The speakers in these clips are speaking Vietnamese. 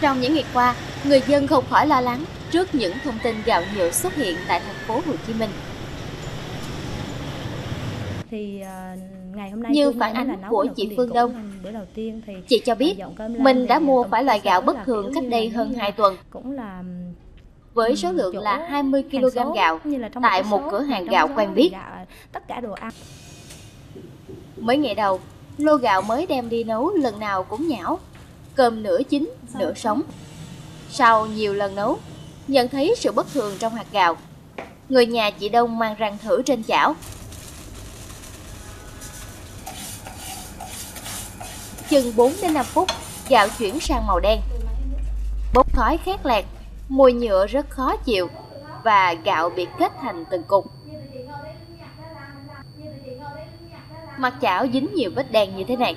Trong những ngày qua, người dân không khỏi lo lắng trước những thông tin gạo nhựa xuất hiện tại thành phố Hồ Chí Minh. Thì ngày hôm nay như phản ánh của chị Phương Đông, chị cho biết mình đã mua phải loại gạo bất thường cách đây hơn 2 tuần. Với số lượng là 20 kg gạo tại một cửa hàng gạo quen biết. Mấy ngày đầu, lô gạo mới đem đi nấu lần nào cũng nhão, cơm nửa chín, nửa sống. Sau nhiều lần nấu, nhận thấy sự bất thường trong hạt gạo, người nhà chị Đông mang rang thử trên chảo. Chừng 4 đến 5 phút, gạo chuyển sang màu đen, bốc khói khét lẹt, mùi nhựa rất khó chịu và gạo bị kết thành từng cục. Mặt chảo dính nhiều vết đen như thế này.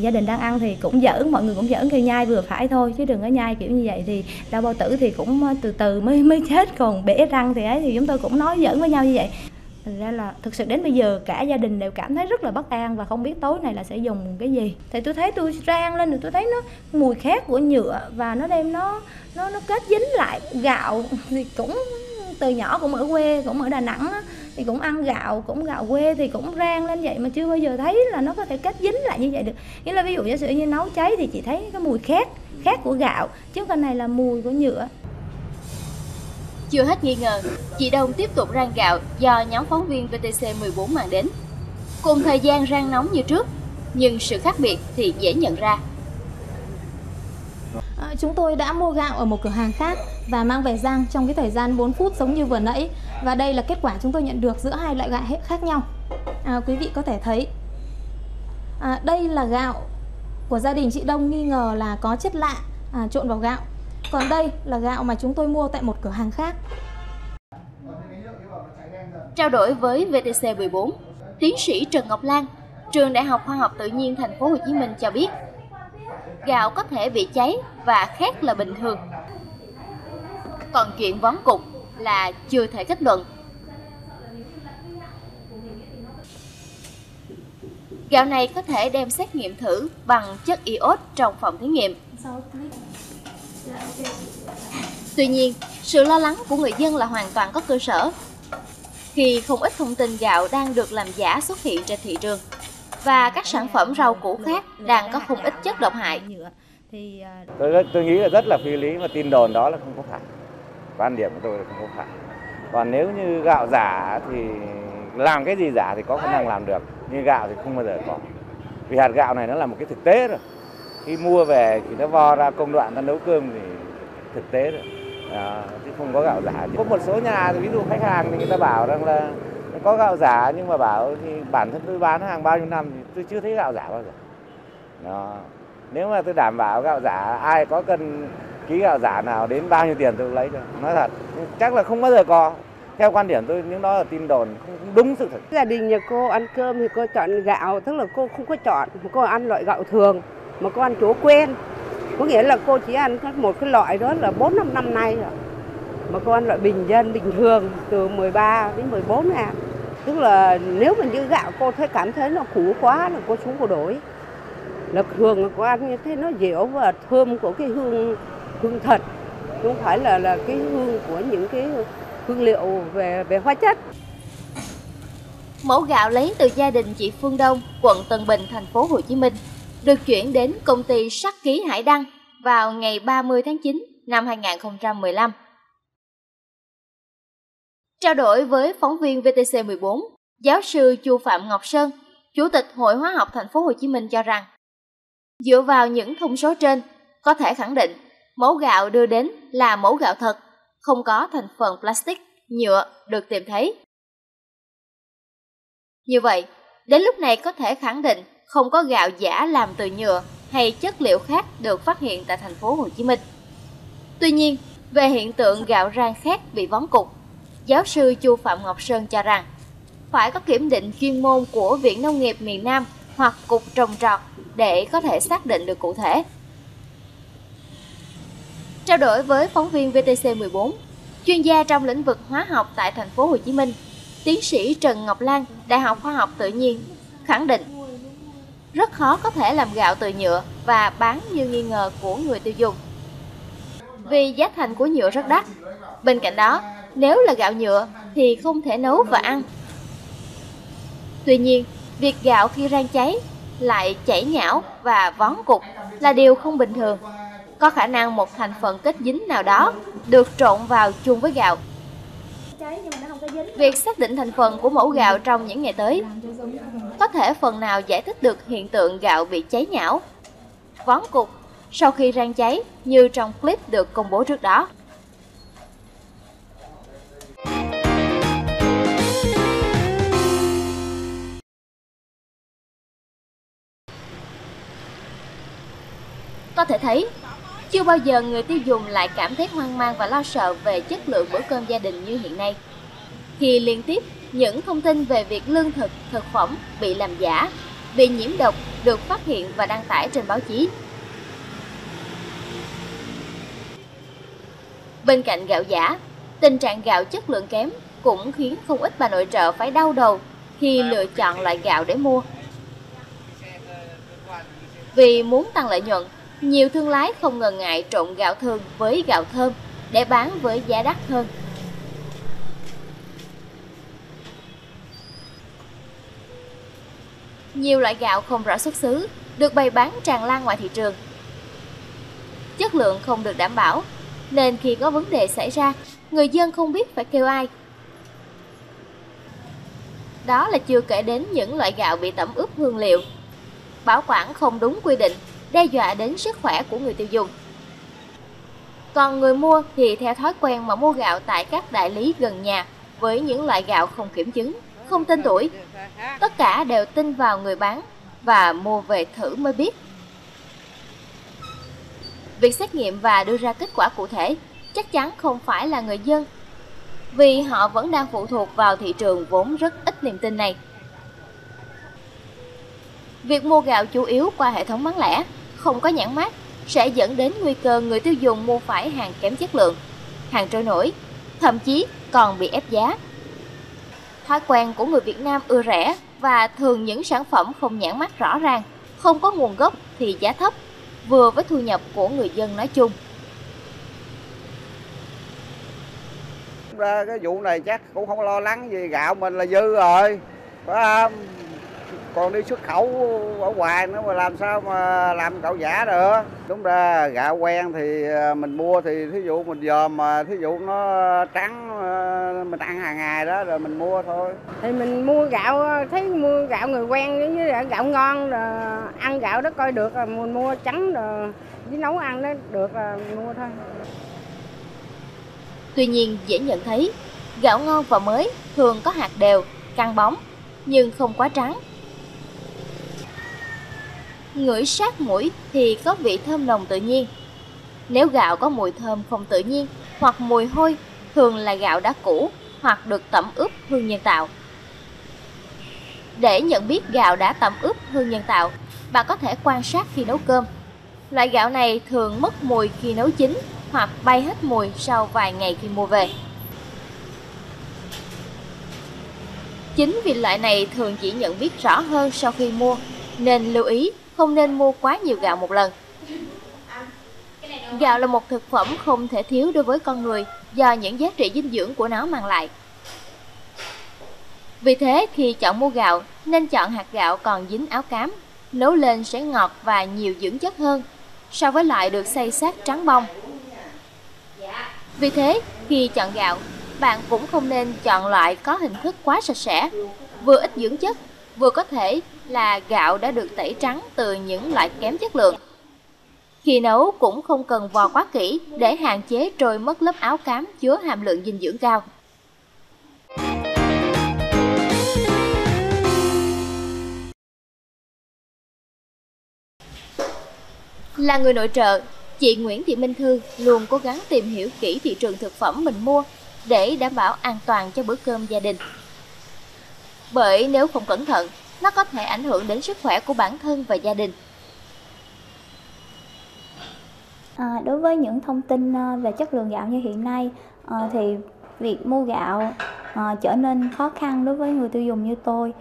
Gia đình đang ăn thì cũng giỡn, mọi người cũng giỡn kêu nhai vừa phải thôi, chứ đừng có nhai kiểu như vậy thì đau bao tử thì cũng từ từ mới chết, còn bể răng thì ấy thì chúng tôi cũng nói giỡn với nhau như vậy. Thành ra là thực sự đến bây giờ cả gia đình đều cảm thấy rất là bất an và không biết tối nay là sẽ dùng cái gì. Thì tôi thấy tôi rang lên rồi tôi thấy nó mùi khét của nhựa và nó đem nó kết dính lại gạo. Thì cũng từ nhỏ cũng ở quê, cũng ở Đà Nẵng đó, thì cũng ăn gạo, cũng gạo quê thì cũng rang lên vậy mà chưa bao giờ thấy là nó có thể kết dính lại như vậy được. Nghĩa là ví dụ giả sử như nấu cháy thì chị thấy cái mùi khét của gạo, chứ cái này là mùi của nhựa. Chưa hết nghi ngờ, chị Đông tiếp tục rang gạo do nhóm phóng viên VTC 14 mang đến. Cùng thời gian rang nóng như trước, nhưng sự khác biệt thì dễ nhận ra. Chúng tôi đã mua gạo ở một cửa hàng khác và mang về rang trong cái thời gian 4 phút giống như vừa nãy. Và đây là kết quả chúng tôi nhận được giữa hai loại gạo khác nhau. Quý vị có thể thấy, đây là gạo của gia đình chị Đông nghi ngờ là có chất lạ trộn vào gạo. Còn đây là gạo mà chúng tôi mua tại một cửa hàng khác. Trao đổi với VTC 14, tiến sĩ Trần Ngọc Lan, trường Đại học Khoa học Tự nhiên Thành phố Hồ Chí Minh cho biết, gạo có thể bị cháy và khét là bình thường. Còn chuyện vón cục là chưa thể kết luận. Gạo này có thể đem xét nghiệm thử bằng chất iốt trong phòng thí nghiệm. Tuy nhiên, sự lo lắng của người dân là hoàn toàn có cơ sở khi không ít thông tin gạo đang được làm giả xuất hiện trên thị trường và các sản phẩm rau củ khác đang có không ít chất độc hại. Tôi nghĩ là rất là phi lý và tin đồn đó là không có phải. Quan điểm của tôi là không có phải. Còn nếu như gạo giả thì làm cái gì giả thì có khả năng làm được, nhưng gạo thì không bao giờ có. Vì hạt gạo này nó là một cái thực tế rồi. Khi mua về thì nó vo ra công đoạn, nó nấu cơm thì thực tế rồi, chứ không có gạo giả. Có một số nhà, ví dụ khách hàng thì người ta bảo rằng là có gạo giả, nhưng mà bảo thì bản thân tôi bán hàng bao nhiêu năm thì tôi chưa thấy gạo giả bao giờ. Đó. Nếu mà tôi đảm bảo gạo giả, ai có cân ký gạo giả nào đến bao nhiêu tiền tôi lấy cho. Nói thật, chắc là không bao giờ có. Theo quan điểm tôi, những đó là tin đồn, không đúng sự thật. Gia đình nhà cô ăn cơm thì cô chọn gạo, tức là cô không có chọn, cô ăn loại gạo thường. Mà cô ăn chỗ quen, có nghĩa là cô chỉ ăn một cái loại đó là 4-5 năm nay rồi. Mà cô ăn loại bình dân, bình thường, từ 13 đến 14 ngàn. Tức là nếu mà như gạo cô thấy cảm thấy nó cũ quá là cô xuống cô đổi. Là thường cô ăn như thế nó dẻo và thơm của cái hương thật. Không phải là cái hương của những cái hương liệu về hóa chất. Mẫu gạo lấy từ gia đình chị Phương Đông, quận Tân Bình, thành phố Hồ Chí Minh, được chuyển đến công ty Sắc Ký Hải Đăng vào ngày 30 tháng 9 năm 2015. Trao đổi với phóng viên VTC 14, giáo sư Chu Phạm Ngọc Sơn, Chủ tịch Hội Hóa học Thành phố Hồ Chí Minh cho rằng, dựa vào những thông số trên, có thể khẳng định mẫu gạo đưa đến là mẫu gạo thật, không có thành phần plastic, nhựa được tìm thấy. Như vậy, đến lúc này có thể khẳng định không có gạo giả làm từ nhựa hay chất liệu khác được phát hiện tại thành phố Hồ Chí Minh. Tuy nhiên, về hiện tượng gạo rang khét bị vón cục, giáo sư Chu Phạm Ngọc Sơn cho rằng phải có kiểm định chuyên môn của Viện Nông nghiệp miền Nam hoặc Cục Trồng trọt để có thể xác định được cụ thể. Trao đổi với phóng viên VTC 14, chuyên gia trong lĩnh vực hóa học tại thành phố Hồ Chí Minh, tiến sĩ Trần Ngọc Lan, Đại học Khoa học Tự nhiên khẳng định rất khó có thể làm gạo từ nhựa và bán như nghi ngờ của người tiêu dùng, vì giá thành của nhựa rất đắt. Bên cạnh đó, nếu là gạo nhựa thì không thể nấu và ăn. Tuy nhiên, việc gạo khi rang cháy lại chảy nhão và vón cục là điều không bình thường. Có khả năng một thành phần kết dính nào đó được trộn vào chung với gạo. Việc xác định thành phần của mẫu gạo trong những ngày tới có thể phần nào giải thích được hiện tượng gạo bị cháy nhão, vón cục sau khi rang cháy như trong clip được công bố trước đó. Có thể thấy, chưa bao giờ người tiêu dùng lại cảm thấy hoang mang và lo sợ về chất lượng bữa cơm gia đình như hiện nay, khi liên tiếp những thông tin về việc lương thực, thực phẩm bị làm giả, bị nhiễm độc được phát hiện và đăng tải trên báo chí. Bên cạnh gạo giả, tình trạng gạo chất lượng kém cũng khiến không ít bà nội trợ phải đau đầu khi lựa chọn loại gạo để mua. Vì muốn tăng lợi nhuận, nhiều thương lái không ngần ngại trộn gạo thường với gạo thơm để bán với giá đắt hơn. Nhiều loại gạo không rõ xuất xứ được bày bán tràn lan ngoài thị trường. Chất lượng không được đảm bảo, nên khi có vấn đề xảy ra, người dân không biết phải kêu ai. Đó là chưa kể đến những loại gạo bị tẩm ướp hương liệu, bảo quản không đúng quy định, đe dọa đến sức khỏe của người tiêu dùng. Còn người mua thì theo thói quen mà mua gạo tại các đại lý gần nhà với những loại gạo không kiểm chứng, không tên tuổi. Tất cả đều tin vào người bán và mua về thử mới biết. Việc xét nghiệm và đưa ra kết quả cụ thể chắc chắn không phải là người dân, vì họ vẫn đang phụ thuộc vào thị trường vốn rất ít niềm tin này. Việc mua gạo chủ yếu qua hệ thống bán lẻ, không có nhãn mác sẽ dẫn đến nguy cơ người tiêu dùng mua phải hàng kém chất lượng, hàng trôi nổi, thậm chí còn bị ép giá. Thói quen của người Việt Nam ưa rẻ và thường những sản phẩm không nhãn mác rõ ràng, không có nguồn gốc thì giá thấp, vừa với thu nhập của người dân nói chung. Ra cái vụ này chắc cũng không lo lắng gì, gạo mình là dư rồi, phải không? Còn đi xuất khẩu ở ngoài nữa mà làm sao mà làm gạo giả được. Đúng ra gạo quen thì mình mua, thì thí dụ mình dòm mà thí dụ nó trắng mình ăn hàng ngày đó rồi mình mua thôi. Thì mình mua gạo, thấy mua gạo người quen với gạo ngon rồi ăn gạo đó coi được rồi mình mua trắng rồi với nấu ăn đó được rồi mình mua thôi. Tuy nhiên dễ nhận thấy gạo ngon và mới thường có hạt đều, căng bóng nhưng không quá trắng. Ngửi sát mũi thì có vị thơm nồng tự nhiên. Nếu gạo có mùi thơm không tự nhiên hoặc mùi hôi, thường là gạo đã cũ hoặc được tẩm ướp hương nhân tạo. Để nhận biết gạo đã tẩm ướp hương nhân tạo, bạn có thể quan sát khi nấu cơm. Loại gạo này thường mất mùi khi nấu chín hoặc bay hết mùi sau vài ngày khi mua về. Chính vì loại này thường chỉ nhận biết rõ hơn sau khi mua, nên lưu ý không nên mua quá nhiều gạo một lần. Gạo là một thực phẩm không thể thiếu đối với con người do những giá trị dinh dưỡng của nó mang lại. Vì thế khi chọn mua gạo nên chọn hạt gạo còn dính áo cám, nấu lên sẽ ngọt và nhiều dưỡng chất hơn so với loại được xay xát trắng bông. Vì thế khi chọn gạo, bạn cũng không nên chọn loại có hình thức quá sạch sẽ, vừa ít dưỡng chất, vừa có thể là gạo đã được tẩy trắng từ những loại kém chất lượng. Khi nấu cũng không cần vò quá kỹ để hạn chế trôi mất lớp áo cám chứa hàm lượng dinh dưỡng cao. Là người nội trợ, chị Nguyễn Thị Minh Thư luôn cố gắng tìm hiểu kỹ thị trường thực phẩm mình mua để đảm bảo an toàn cho bữa cơm gia đình. Bởi nếu không cẩn thận, nó có thể ảnh hưởng đến sức khỏe của bản thân và gia đình. Đối với những thông tin về chất lượng gạo như hiện nay, thì việc mua gạo trở nên khó khăn đối với người tiêu dùng như tôi.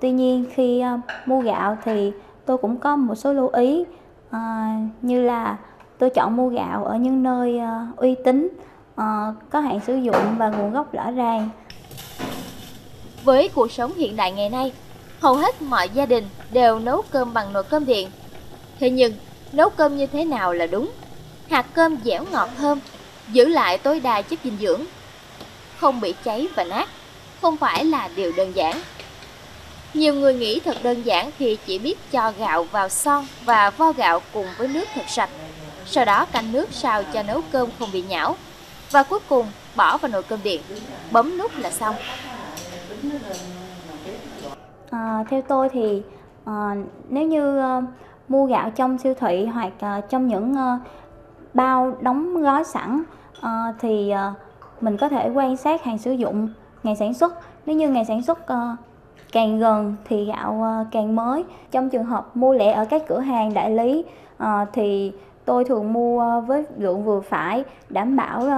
Tuy nhiên khi mua gạo thì tôi cũng có một số lưu ý, như là tôi chọn mua gạo ở những nơi uy tín, có hạn sử dụng và nguồn gốc rõ ràng. Với cuộc sống hiện đại ngày nay, hầu hết mọi gia đình đều nấu cơm bằng nồi cơm điện. Thế nhưng, nấu cơm như thế nào là đúng? Hạt cơm dẻo ngọt thơm, giữ lại tối đa chất dinh dưỡng, không bị cháy và nát, không phải là điều đơn giản. Nhiều người nghĩ thật đơn giản khi chỉ biết cho gạo vào son và vo gạo cùng với nước thật sạch, sau đó canh nước sao cho nấu cơm không bị nhão, và cuối cùng bỏ vào nồi cơm điện, bấm nút là xong. Theo tôi thì nếu như mua gạo trong siêu thị hoặc trong những bao đóng gói sẵn thì mình có thể quan sát hàng sử dụng, ngày sản xuất. Nếu như ngày sản xuất càng gần thì gạo càng mới. Trong trường hợp mua lẻ ở các cửa hàng đại lý thì tôi thường mua với lượng vừa phải, đảm bảo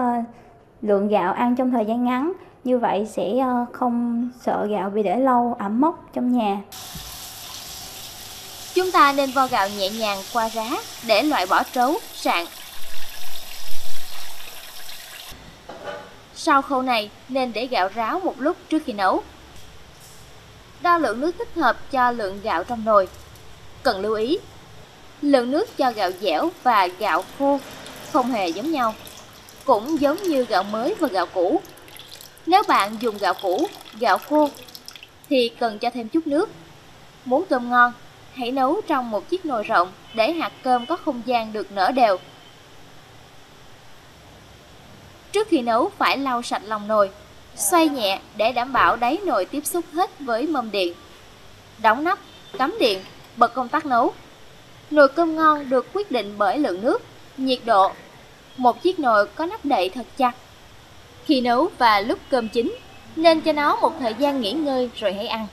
lượng gạo ăn trong thời gian ngắn. Như vậy sẽ không sợ gạo bị để lâu ẩm mốc trong nhà. Chúng ta nên vo gạo nhẹ nhàng qua rá để loại bỏ trấu, sạn. Sau khâu này nên để gạo ráo một lúc trước khi nấu. Đo lượng nước thích hợp cho lượng gạo trong nồi. Cần lưu ý, lượng nước cho gạo dẻo và gạo khô không hề giống nhau, cũng giống như gạo mới và gạo cũ. Nếu bạn dùng gạo cũ, gạo khô thì cần cho thêm chút nước. Muốn cơm ngon, hãy nấu trong một chiếc nồi rộng để hạt cơm có không gian được nở đều. Trước khi nấu phải lau sạch lòng nồi, xoay nhẹ để đảm bảo đáy nồi tiếp xúc hết với mâm điện. Đóng nắp, cắm điện, bật công tắc nấu. Nồi cơm ngon được quyết định bởi lượng nước, nhiệt độ. Một chiếc nồi có nắp đậy thật chặt. Khi nấu và lúc cơm chín, nên cho nó một thời gian nghỉ ngơi rồi hãy ăn.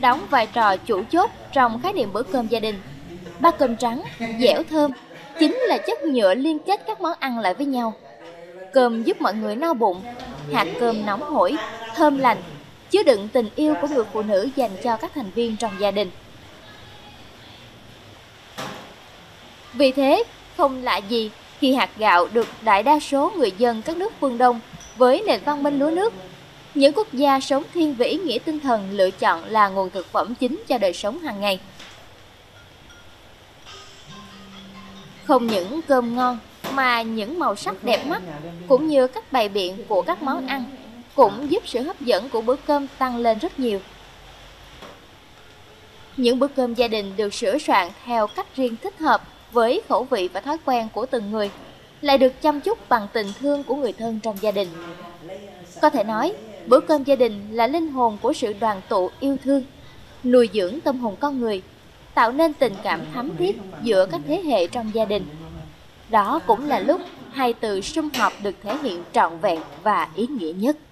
Đóng vai trò chủ chốt trong khái niệm bữa cơm gia đình. Bát cơm trắng, dẻo thơm chính là chất nhựa liên kết các món ăn lại với nhau. Cơm giúp mọi người no bụng, hạt cơm nóng hổi, thơm lành, chứa đựng tình yêu của người phụ nữ dành cho các thành viên trong gia đình. Vì thế, không lạ gì khi hạt gạo được đại đa số người dân các nước phương Đông với nền văn minh lúa nước, những quốc gia sống thiên về ý nghĩa tinh thần lựa chọn là nguồn thực phẩm chính cho đời sống hàng ngày. Không những cơm ngon mà những màu sắc đẹp mắt cũng như các bày biện của các món ăn cũng giúp sự hấp dẫn của bữa cơm tăng lên rất nhiều. Những bữa cơm gia đình được sửa soạn theo cách riêng thích hợp với khẩu vị và thói quen của từng người, lại được chăm chút bằng tình thương của người thân trong gia đình. Có thể nói, bữa cơm gia đình là linh hồn của sự đoàn tụ yêu thương, nuôi dưỡng tâm hồn con người, tạo nên tình cảm thắm thiết giữa các thế hệ trong gia đình. Đó cũng là lúc hai từ sum họp được thể hiện trọn vẹn và ý nghĩa nhất.